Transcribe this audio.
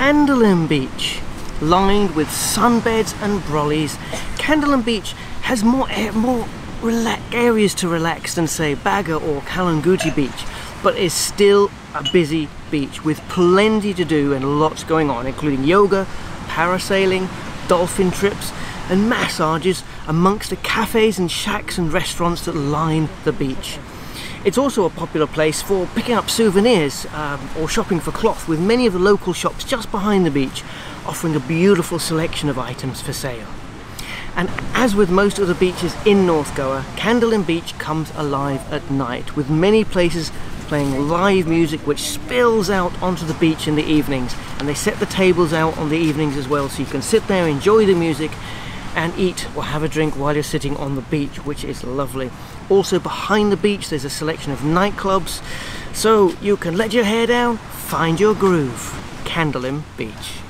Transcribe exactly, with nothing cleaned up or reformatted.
Candolim Beach, lined with sunbeds and brollies. Candolim Beach has more more areas to relax than, say, Baga or Calangute Beach, but is still a busy beach with plenty to do and lots going on, including yoga, parasailing, dolphin trips and massages amongst the cafes and shacks and restaurants that line the beach. It's also a popular place for picking up souvenirs um, or shopping for cloth, with many of the local shops just behind the beach offering a beautiful selection of items for sale. And as with most of the beaches in North Goa, Candolim Beach comes alive at night, with many places playing live music which spills out onto the beach in the evenings, and they set the tables out on the evenings as well, so you can sit there, enjoy the music and eat or have a drink while you're sitting on the beach, which is lovely. Also behind the beach there's a selection of nightclubs, so you can let your hair down, find your groove. Candolim Beach.